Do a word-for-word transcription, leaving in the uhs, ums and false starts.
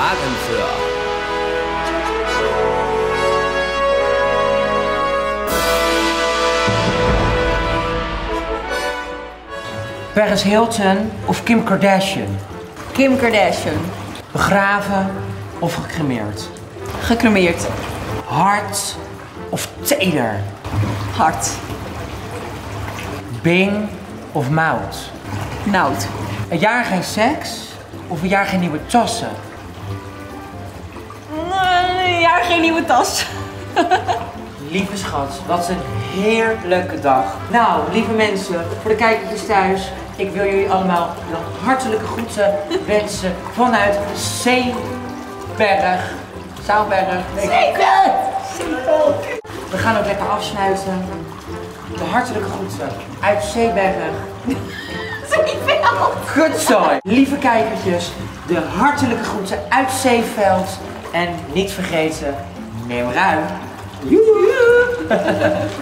Wagen für. Paris Hilton of Kim Kardashian? Kim Kardashian. Begraven of gecremeerd? Gecremeerd. Hard of teder? Hard. Bing of mout? Mout. Een jaar geen seks of een jaar geen nieuwe tassen? Nee, een jaar geen nieuwe tas. Lieve schat, wat een heerlijke dag. Nou, lieve mensen, voor de kijkertjes thuis, ik wil jullie allemaal een hartelijke groeten wensen vanuit Zeeberg. Zeeberg. Zeker! We gaan ook lekker afsluiten. De hartelijke groeten uit Zeeberg. Zeeveld! Kutzooi! Lieve kijkertjes, de hartelijke groeten uit Zeeveld. En niet vergeten, neem ruim. Joehoe!